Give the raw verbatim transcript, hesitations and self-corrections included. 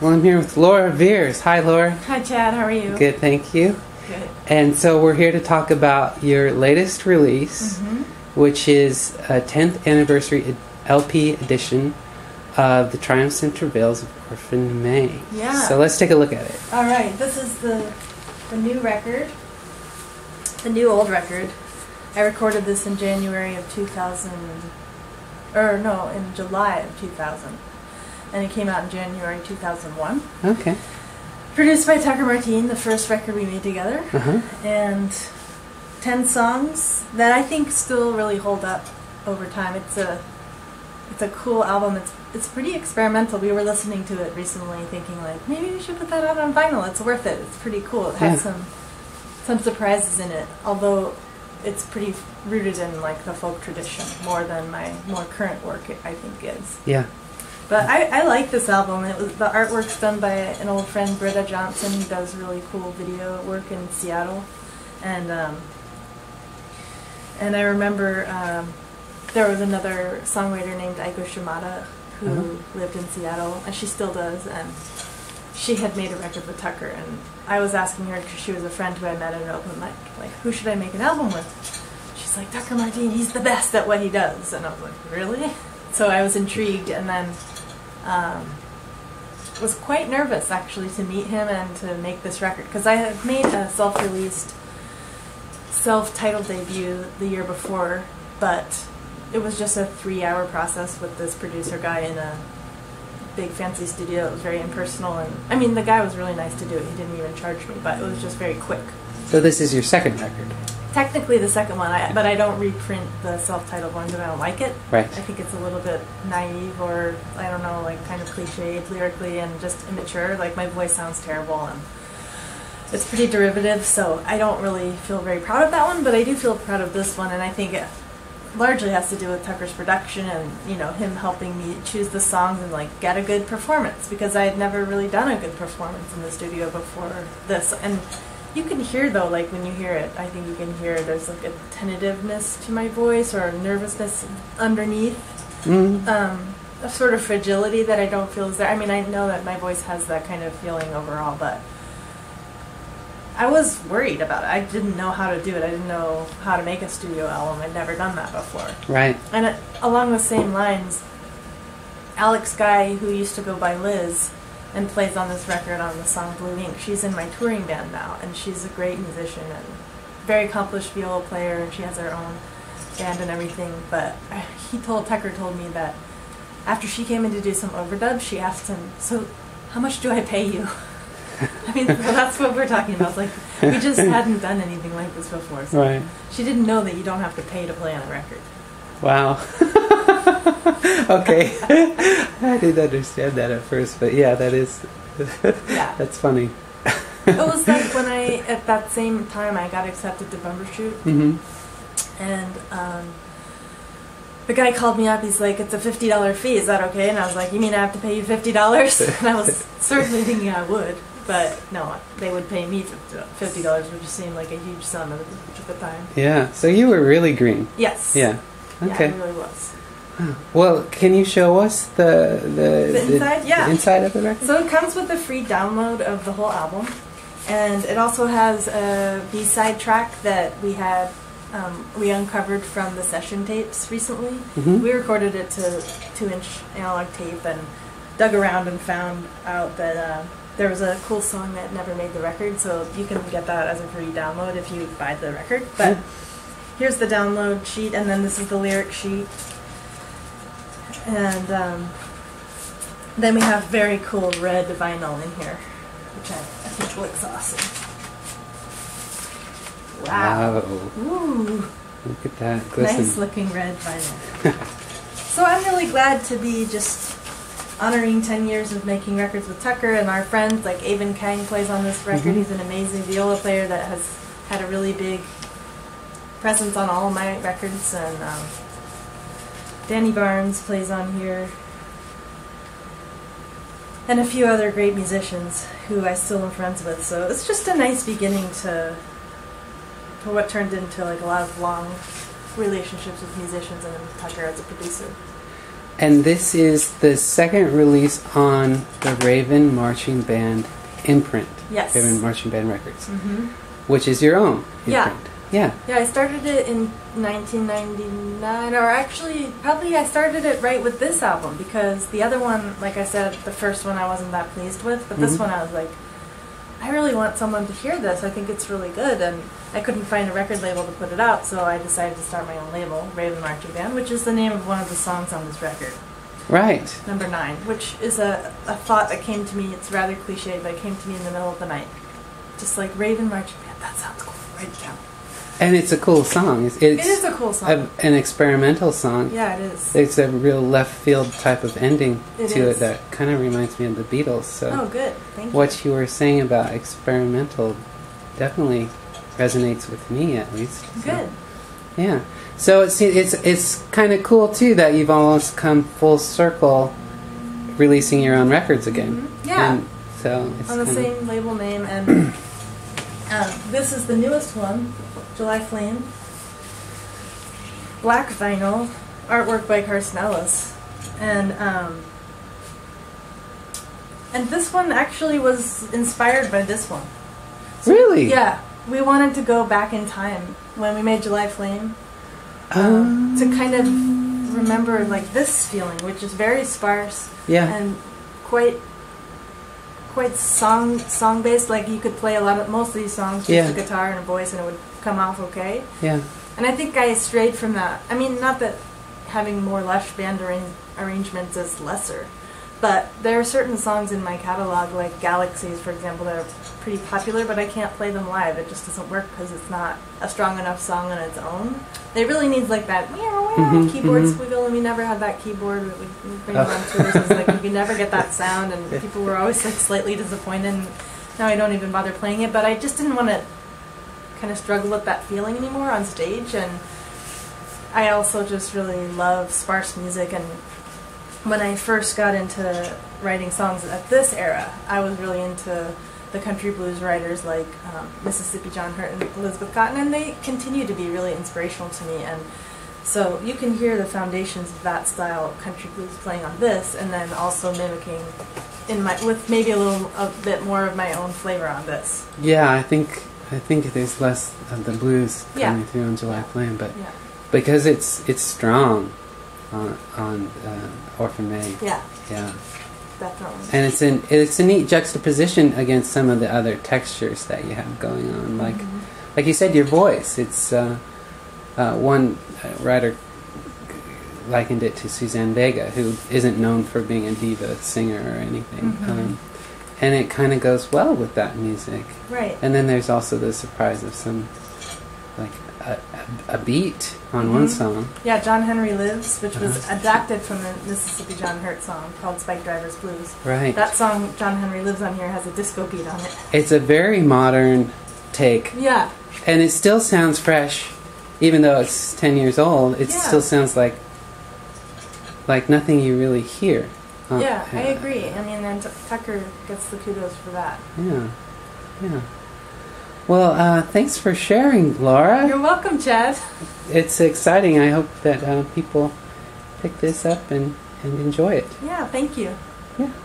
Well, I'm here with Laura Veirs. Hi, Laura. Hi, Chad. How are you? Good, thank you. Good. And so we're here to talk about your latest release, mm-hmm. which is a tenth anniversary L P edition of the Triumph Center Bales of Orphan May. Yeah. So let's take a look at it. All right. This is the, the new record, the new old record. I recorded this in January of two thousand, or no, in July of two thousand. And it came out in January two thousand one. Okay. Produced by Tucker Martine, the first record we made together, uh-huh. and ten songs that I think still really hold up over time. It's a it's a cool album. It's it's pretty experimental. We were listening to it recently, thinking like maybe we should put that out on vinyl. It's worth it. It's pretty cool. It has yeah. some some surprises in it, although it's pretty rooted in like the folk tradition more than my more current work. It, I think is. Yeah. But I, I like this album. It was, the artwork's done by an old friend, Britta Johnson, who does really cool video work in Seattle. And um, and I remember um, there was another songwriter named Aiko Shimada who mm-hmm. lived in Seattle, and she still does. And she had made a record with Tucker, and I was asking her because she was a friend who I met at an open mic, like, who should I make an album with? She's like, Tucker Martine, he's the best at what he does. And I was like, really? So I was intrigued, and then um, was quite nervous actually to meet him and to make this record, because I had made a self-released, self-titled debut the year before, but it was just a three-hour process with this producer guy in a big fancy studio. It was very impersonal, and I mean the guy was really nice to do it. He didn't even charge me, but it was just very quick. So this is your second record. Technically the second one, I, but I don't reprint the self-titled one because I don't like it. Right. I think it's a little bit naive or, I don't know, like kind of cliched lyrically and just immature. Like my voice sounds terrible and it's pretty derivative, so I don't really feel very proud of that one, but I do feel proud of this one, and I think it largely has to do with Tucker's production and, you know, him helping me choose the songs and like get a good performance, because I had never really done a good performance in the studio before this. And you can hear, though, like, when you hear it, I think you can hear there's, like, a tentativeness to my voice or nervousness underneath, mm-hmm. um, a sort of fragility that I don't feel is there. I mean, I know that my voice has that kind of feeling overall, but I was worried about it. I didn't know how to do it. I didn't know how to make a studio album. I'd never done that before. Right. And it, along the same lines, Alex Guy, who used to go by Liz, and plays on this record on the song Blue Ink. She's in my touring band now, and she's a great musician and very accomplished viola player, and she has her own band and everything. But he told Tucker told me that after she came in to do some overdubs, she asked him, "So, how much do I pay you?" I mean, well, that's what we're talking about. Like, we just hadn't done anything like this before. So right. She didn't know that you don't have to pay to play on a record. Wow. Okay. I didn't understand that at first, but yeah, that is, yeah. That's funny. It was like when I, at that same time, I got accepted to Bumbershoot, mm-hmm. and um, the guy called me up, he's like, it's a fifty dollar fee, is that okay? And I was like, you mean I have to pay you fifty dollars? And I was certainly thinking I would, but no, they would pay me fifty dollars, which seemed like a huge sum at the time. Yeah, so you were really green. Yes. Yeah. Okay. Yeah, it really was. Well, can you show us the the, the, inside? The, yeah. the inside of the record? So it comes with a free download of the whole album, and it also has a B-side track that we had um, we uncovered from the session tapes recently. Mm-hmm. We recorded it to two-inch analog tape and dug around and found out that uh, there was a cool song that never made the record, so you can get that as a free download if you buy the record. But here's the download sheet, and then this is the lyric sheet. And um, then we have very cool red vinyl in here, which I, I think looks awesome. Wow. wow. Ooh. Look at that. Glisten. Nice looking red vinyl. So I'm really glad to be just honoring ten years of making records with Tucker and our friends. Like Evyind Kang plays on this record. Mm-hmm. He's an amazing viola player that has had a really big presence on all of my records. And um, Danny Barnes plays on here, and a few other great musicians who I still am friends with, so it's just a nice beginning to, to what turned into like a lot of long relationships with musicians and Tucker as a producer. And this is the second release on the Raven Marching Band imprint. Yes. Raven Marching Band Records. Mm-hmm. Which is your own imprint. Yeah. Yeah. Yeah, I started it in nineteen ninety-nine, or actually, probably I started it right with this album, because the other one, like I said, the first one I wasn't that pleased with, but mm-hmm. this one I was like, I really want someone to hear this. I think it's really good, and I couldn't find a record label to put it out, so I decided to start my own label, Raven Marching Band, which is the name of one of the songs on this record. Right. Number nine, which is a, a thought that came to me. It's rather cliche, but it came to me in the middle of the night. Just like, Raven Marching Band, that sounds cool. Write it down. And it's a cool song. It's, it's it is a cool song. A, an experimental song. Yeah, it is. It's a real left-field type of ending it to is. it that kind of reminds me of the Beatles. So oh, good. Thank you. What you were saying about experimental definitely resonates with me, at least. So. Good. Yeah. So it's it's it's kind of cool, too, that you've almost come full circle releasing your own records again. Mm-hmm. Yeah. And so it's on the same label name, and uh, this is the newest one. July Flame, black vinyl, artwork by Carson Ellis, and um, and this one actually was inspired by this one. So really? Yeah, we wanted to go back in time when we made July Flame um, um. to kind of remember like this feeling, which is very sparse yeah. and quite. quite song song based. Like you could play a lot of most of these songs with yeah. a guitar and a voice, and it would come off okay. Yeah. And I think I strayed from that. I mean, not that having more lush band arra arrangements is lesser, but there are certain songs in my catalog, like Galaxies, for example, that are pretty popular, but I can't play them live. It just doesn't work because it's not a strong enough song on its own. It really needs like that meow, meow, mm-hmm, keyboard mm-hmm. squiggle, and we never had that keyboard. We, we bring oh. it on tours, and it's like, we never get that sound, and people were always like slightly disappointed, and now I don't even bother playing it, but I just didn't want to kind of struggle with that feeling anymore on stage, and I also just really love sparse music, and when I first got into writing songs at this era, I was really into the country blues writers like um, Mississippi John Hurt and Elizabeth Cotton, and they continue to be really inspirational to me. And so you can hear the foundations of that style of country blues playing on this, and then also mimicking in my with maybe a little a bit more of my own flavor on this. Yeah, I think I think there's less of the blues yeah. coming through on July Flame, but yeah. because it's it's strong. on, on uh, Orphan May. Yeah. Yeah. Definitely. And it's an it's a neat juxtaposition against some of the other textures that you have going on. Like mm-hmm. like you said, your voice. It's uh, uh, one writer likened it to Suzanne Vega, who isn't known for being a diva singer or anything. Mm-hmm. um, and it kind of goes well with that music. Right. And then there's also the surprise of some like A, a beat on mm-hmm. one song. Yeah, John Henry Lives, which was adapted from the Mississippi John Hurt song called Spike Driver's Blues. Right. That song, John Henry Lives on here, has a disco beat on it. It's a very modern take. Yeah. And it still sounds fresh, even though it's ten years old, it yeah. still sounds like like nothing you really hear. Huh? Yeah, I agree. I mean, and Tucker gets the kudos for that. Yeah, yeah. Well, uh, thanks for sharing, Laura. You're welcome, Chad. It's exciting. I hope that uh, people pick this up and, and enjoy it. Yeah, thank you. Yeah.